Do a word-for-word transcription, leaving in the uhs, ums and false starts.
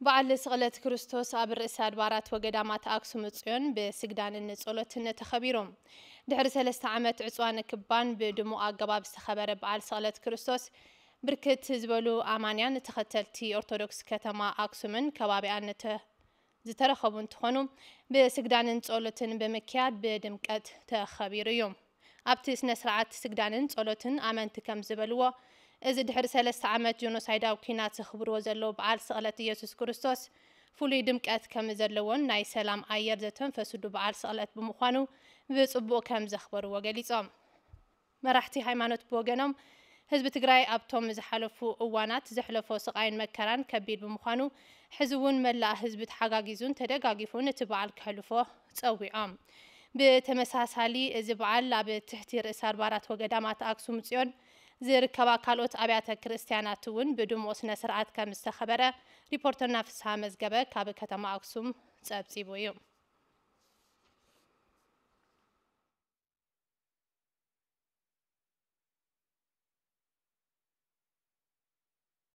بعد سقلت كريستوس عبر رسالة بارات وقدامات أكسوم تسيون بسجدان النزولة النتخبيرهم. دحر ثلاثة عامات عصوان كبان بدموع جباب استخبر بعد سقلت كريستوس بركت زبلو أمانيان تختلتي أرثوذكس كتما أكسومن كوابع النت زترخبون تخنم بسجدان النزولة بمكياد بدمكات تخبيرهم. أبتس نسرعة سجدان النزولة أمانت كم زبلوه. إذا دحر ثلاثة عامات جنوسايدا وكينات خبروا زلوا بعال سقلة يسوس كريستوس فولي دمكات كم زلون ناي سلام أير زتن فسدوا بعال سقلة بمخانو بيصبوا كم زخبروا وجليصام مرحتي هيمانوت بوجنم حزب تجري أبتم زحلفوا أوانات زحلفوا سقاين مكران كبير بمخانو حزون ملا حزب تحجاجزون تدقاجفون تبعال كحلفه تسوي عام بتمساس علي إذا بعال لعب تحتير إسار بارات وقدامات أكسوم تسيون زير كواكالوت أبيات كريستيانات ون بدون وسنا سرعات كمستخبرة ريبورترنا في سامز جبل كابكة مع أكسوم سابسيبويوم.